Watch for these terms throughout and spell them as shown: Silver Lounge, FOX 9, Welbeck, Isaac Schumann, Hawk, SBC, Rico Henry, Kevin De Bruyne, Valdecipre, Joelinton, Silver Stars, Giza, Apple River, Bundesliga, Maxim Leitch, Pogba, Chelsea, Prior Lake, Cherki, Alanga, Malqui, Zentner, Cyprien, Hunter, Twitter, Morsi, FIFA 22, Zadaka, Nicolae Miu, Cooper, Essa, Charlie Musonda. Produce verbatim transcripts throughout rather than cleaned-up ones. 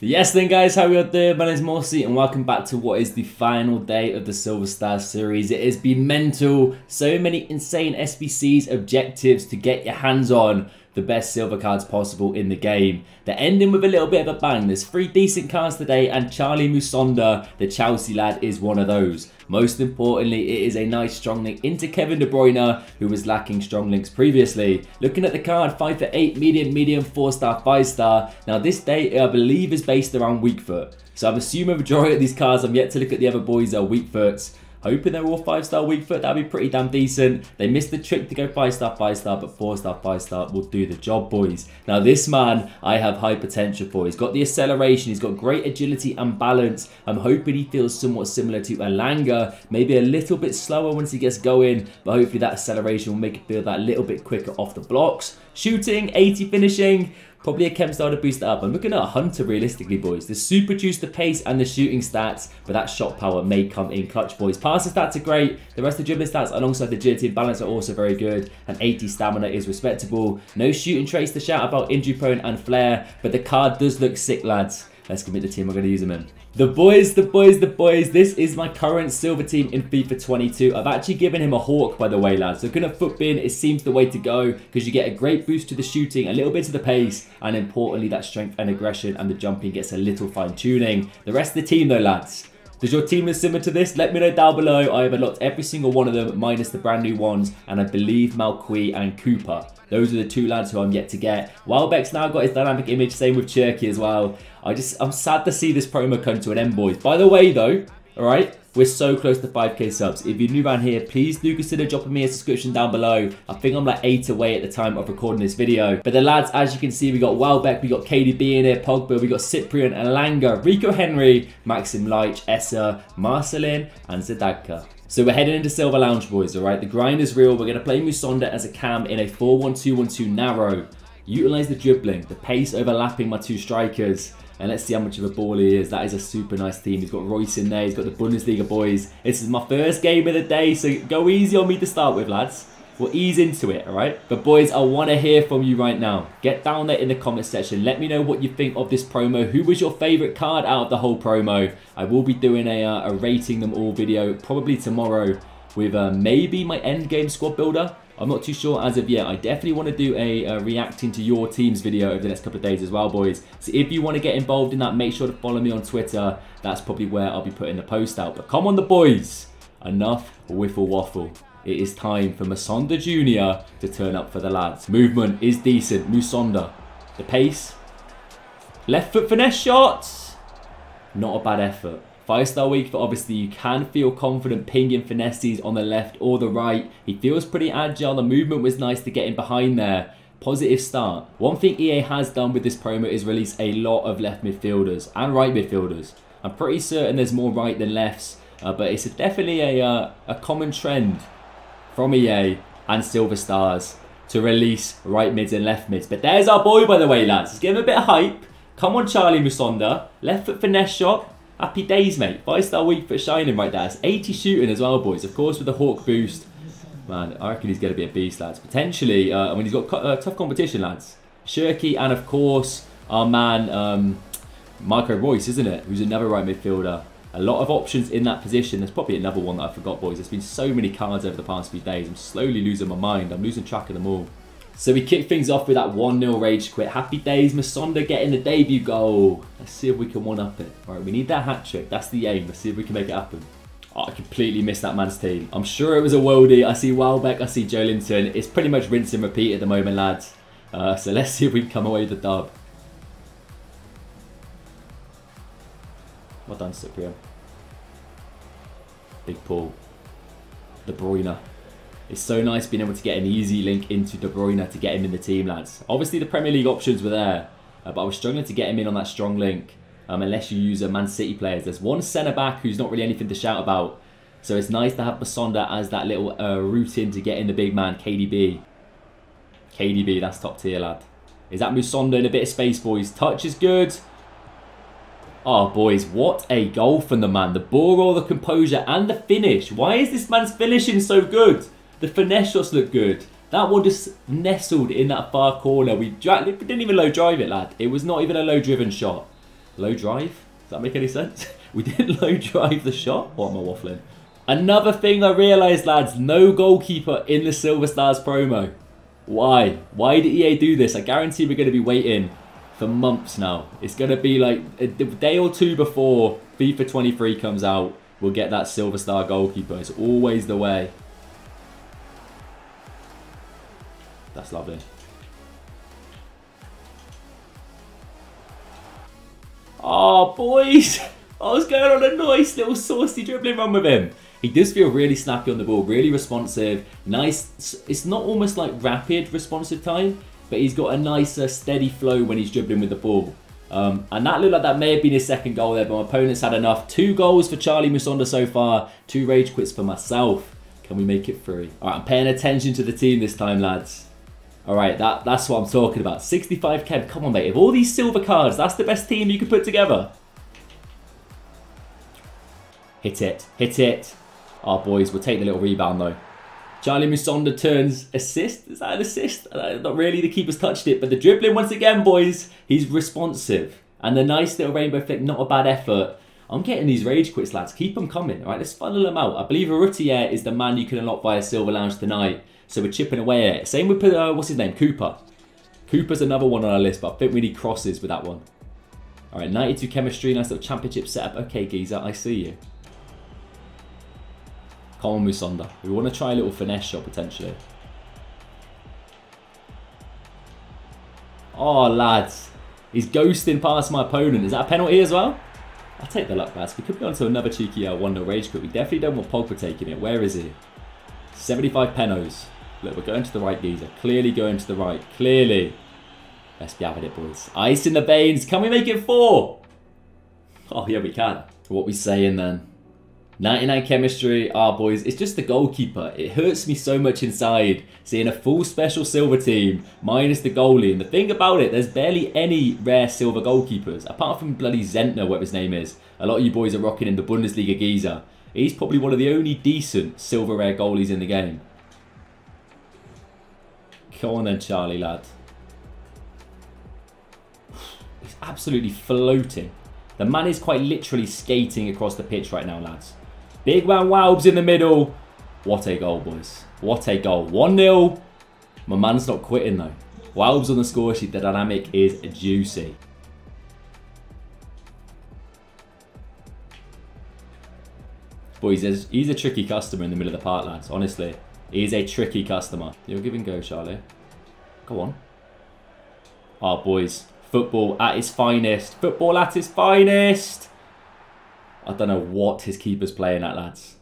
Yes then guys, how are you there? My name is Morsi and welcome back to what is the final day of the Silver Stars series. It has been mental, so many insane S B Cs, objectives to get your hands on the best silver cards possible in the game. They're ending with a little bit of a bang. There's three decent cards today and Charlie Musonda, the Chelsea lad, is one of those. Most importantly, it is a nice strong link into Kevin De Bruyne, who was lacking strong links previously. Looking at the card, five for eight, medium, medium, four star, five star. Now this day, I believe, is based around weak foot. So I'm assuming the majority of these cards, I'm yet to look at the other boys, are weak foots. Hoping they're all five star weak foot, that'd be pretty damn decent. They missed the trick to go five star, five star, but four star, five star will do the job, boys. Now this man, I have high potential for. He's got the acceleration, he's got great agility and balance. I'm hoping he feels somewhat similar to Alanga, maybe a little bit slower once he gets going, but hopefully that acceleration will make him feel that little bit quicker off the blocks. Shooting, eighty finishing. Probably a chem style to boost that up. I'm looking at a Hunter realistically, boys. The super juice, the pace, and the shooting stats, but that shot power may come in clutch, boys. Passing stats are great. The rest of the dribbling stats alongside the agility and balance are also very good, and eighty stamina is respectable. No shooting traits to shout about, injury prone and flair, but the card does look sick, lads. Let's commit the team I'm going to use them in. The boys, the boys, the boys. This is my current silver team in FIFA twenty-two. I've actually given him a Hawk, by the way, lads. So looking at footbin, it seems the way to go because you get a great boost to the shooting, a little bit to the pace, and importantly, that strength and aggression and the jumping gets a little fine-tuning. The rest of the team, though, lads. Does your team look similar to this? Let me know down below. I have unlocked every single one of them, minus the brand new ones, and I believe Malqui and Cooper. Those are the two lads who I'm yet to get. Welbeck's now got his dynamic image, same with Cherki as well. I just, I'm sad to see this promo come to an end, boys. By the way, though, all right, we're so close to five K subs. If you're new around here, please do consider dropping me a subscription down below. I think I'm like eight away at the time of recording this video. But the lads, as you can see, we got Welbeck, we got K D B in here, Pogba, we got Cyprien, Alanga, Rico Henry, Maxim Leitch, Essa, Marcelin, and Zadaka. So we're heading into Silver Lounge, boys, all right? The grind is real. We're going to play Musonda as a cam in a four one two one two narrow. Utilise the dribbling, the pace overlapping my two strikers. And let's see how much of a baller he is. That is a super nice team. He's got Royce in there. He's got the Bundesliga boys. This is my first game of the day, so go easy on me to start with, lads. We'll ease into it, all right? But boys, I want to hear from you right now. Get down there in the comment section. Let me know what you think of this promo. Who was your favourite card out of the whole promo? I will be doing a, uh, a rating them all video probably tomorrow with uh, maybe my end game squad builder. I'm not too sure as of yet. I definitely want to do a uh, reacting to your teams video over the next couple of days as well, boys. So if you want to get involved in that, make sure to follow me on Twitter. That's probably where I'll be putting the post out. But come on the boys. Enough wiffle waffle. It is time for Musonda Junior to turn up for the lads. Movement is decent. Musonda. The pace. Left foot finesse shots. Not a bad effort. Five-star weak foot, obviously, you can feel confident pinging finesses on the left or the right. He feels pretty agile. The movement was nice to get in behind there. Positive start. One thing E A has done with this promo is release a lot of left midfielders and right midfielders. I'm pretty certain there's more right than lefts, uh, but it's a, definitely a, uh, a common trend from E A and Silver Stars to release right mids and left mids. But there's our boy, by the way, lads. Let's give him a bit of hype. Come on, Charlie Musonda. Left foot finesse shot. Happy days, mate. Five-star weak foot shining right there. It's eighty shooting as well, boys. Of course, with the Hawk boost. Man, I reckon he's going to be a beast, lads. Potentially, uh, I mean, he's got co uh, tough competition, lads. Cherki and, of course, our man, um, Marco Royce, isn't it? Who's another right midfielder. A lot of options in that position. There's probably another one that I forgot, boys. There's been so many cards over the past few days. I'm slowly losing my mind. I'm losing track of them all. So we kick things off with that one nil rage quit. Happy days, Musonda getting the debut goal. Let's see if we can one-up it. All right, we need that hat-trick. That's the aim. Let's see if we can make it happen. Oh, I completely missed that man's team. I'm sure it was a worldie. I see Welbeck. I see Joelinton. It's pretty much rinse and repeat at the moment, lads. Uh, so let's see if we can come away with the dub. Well done, Cyprien. Big Paul. De Bruyne. It's so nice being able to get an easy link into De Bruyne to get him in the team, lads. Obviously, the Premier League options were there, uh, but I was struggling to get him in on that strong link, um, unless you use a Man City player. There's one centre-back who's not really anything to shout about, so it's nice to have Musonda as that little uh, route in to get in the big man, K D B. K D B, that's top tier, lad. Is that Musonda in a bit of space, boys? Touch is good. Oh, boys, what a goal from the man. The ball roll, the composure, and the finish. Why is this man's finishing so good? The finesse shots look good. That one just nestled in that far corner. We didn't even low drive it, lad. It was not even a low driven shot. Low drive? Does that make any sense? We didn't low drive the shot? Or am I waffling? Another thing I realised, lads, no goalkeeper in the Silver Stars promo. Why? Why did E A do this? I guarantee we're going to be waiting for months now. It's going to be like a day or two before FIFA twenty-three comes out. We'll get that Silver Star goalkeeper. It's always the way. That's lovely. Oh, boys. I was going on a nice little saucy dribbling run with him. He does feel really snappy on the ball, really responsive. Nice. It's not almost like rapid responsive time, but he's got a nicer, steady flow when he's dribbling with the ball. Um, and that looked like that may have been his second goal there, but my opponent's had enough. Two goals for Charlie Musonda so far. Two rage quits for myself. Can we make it three? All right, I'm paying attention to the team this time, lads. All right, that, that's what I'm talking about. sixty-five K, come on, mate. Of all these silver cards, that's the best team you could put together. Hit it, hit it. Our boys will take the little rebound, though. Charlie Musonda turns assist. Is that an assist? Not really, the keeper's touched it, but the dribbling once again, boys, he's responsive. And the nice little rainbow flick, not a bad effort. I'm getting these rage quits, lads. Keep them coming. All right, let's funnel them out. I believe Rutia is the man you can unlock via Silver Lounge tonight. So we're chipping away at it. Same with, uh, what's his name? Cooper. Cooper's another one on our list, but I think we need crosses with that one. All right, ninety-two chemistry, nice little championship setup. Okay, Giza, I see you. Come on, Musonda. We want to try a little finesse shot, potentially. Oh, lads. He's ghosting past my opponent. Is that a penalty as well? I'll take the luck, lads. We could be onto another cheeky one nil rage quit. We definitely don't want Pogba taking it. Where is he? seventy-five penos. Look, we're going to the right, Giza. Clearly going to the right. Clearly. Let's be having it, boys. Ice in the veins. Can we make it four? Oh, yeah, we can. What we saying, then? ninety-nine chemistry, ah oh, boys, it's just the goalkeeper. It hurts me so much inside seeing a full special silver team minus the goalie. And the thing about it, there's barely any rare silver goalkeepers, apart from bloody Zentner, whatever his name is. A lot of you boys are rocking in the Bundesliga Giza. He's probably one of the only decent silver rare goalies in the game. Come on then, Charlie, lad. He's absolutely floating. The man is quite literally skating across the pitch right now, lads. Big man Welbeck in the middle. What a goal, boys. What a goal. one nil. My man's not quitting, though. Welbeck on the score sheet. The dynamic is juicy. Boys, he's, he's a tricky customer in the middle of the park, lads. Honestly, he's a tricky customer. You'll give and go, Charlie. Go on. Oh, boys. Football at its finest. Football at its finest. I don't know what his keeper's playing at, lads.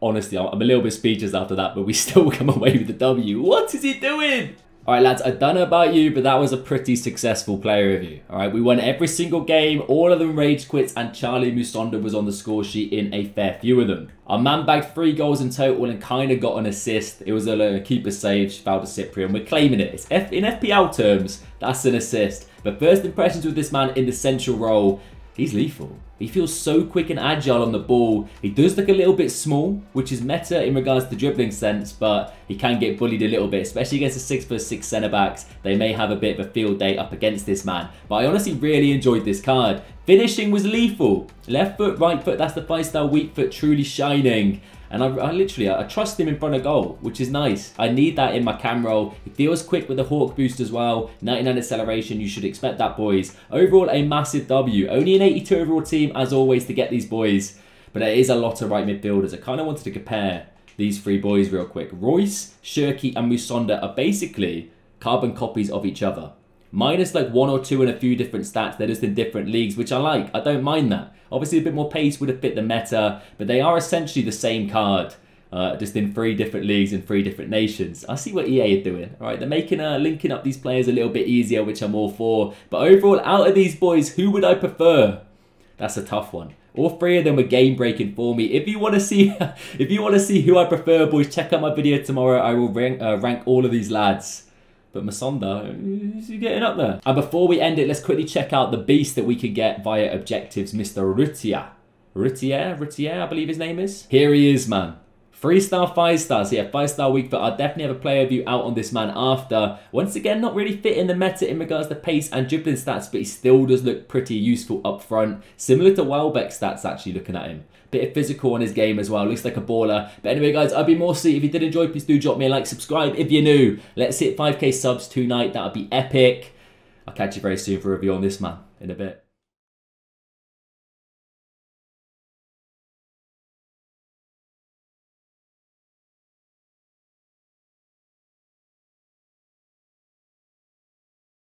Honestly, I'm a little bit speechless after that, but we still come away with the W. What is he doing? All right, lads, I don't know about you, but that was a pretty successful player review. All right, we won every single game, all of them rage quits, and Charlie Musonda was on the score sheet in a fair few of them. Our man bagged three goals in total and kind of got an assist. It was a, a keeper save, Valdecipre, and we're claiming it. It's F in F P L terms, that's an assist. But first impressions with this man in the central role, he's lethal. He feels so quick and agile on the ball. He does look a little bit small, which is meta in regards to dribbling sense, but he can get bullied a little bit, especially against the six foot six centre backs. They may have a bit of a field day up against this man, but I honestly really enjoyed this card. Finishing was lethal. Left foot, right foot, that's the five-star weak foot truly shining. And I, I literally, I trust him in front of goal, which is nice. I need that in my cam roll. He deals quick with the Hawk boost as well. ninety-nine acceleration, you should expect that, boys. Overall, a massive W. Only an eighty-two overall team, as always, to get these boys. But there is a lot of right midfielders. I kind of wanted to compare these three boys real quick. Royce, Cherki, and Musonda are basically carbon copies of each other. Minus like one or two and a few different stats. They're just in different leagues, which I like. I don't mind that. Obviously, a bit more pace would have fit the meta, but they are essentially the same card, uh, just in three different leagues and three different nations. I see what E A are doing. All right, they're making uh, linking up these players a little bit easier, which I'm all for. But overall, out of these boys, who would I prefer? That's a tough one. All three of them were game-breaking for me. If you want to see, if you want to see who I prefer, boys, check out my video tomorrow. I will rank, uh, rank all of these lads. But Musonda, is he getting up there? And before we end it, let's quickly check out the beast that we could get via objectives, Mister Rutia. Rutia? Rutia, I believe his name is. Here he is, man. Three star, five stars. So yeah, five star week, but I'll definitely have a player view out on this man after. Once again, not really fit in the meta in regards to pace and dribbling stats, but he still does look pretty useful up front. Similar to Welbeck stats, actually, looking at him. Bit of physical on his game as well. Looks like a baller. But anyway, guys, I'd be more sweet. If you did enjoy, please do drop me a like, subscribe if you're new. Let's hit five K subs tonight. That would be epic. I'll catch you very soon for a review on this man in a bit.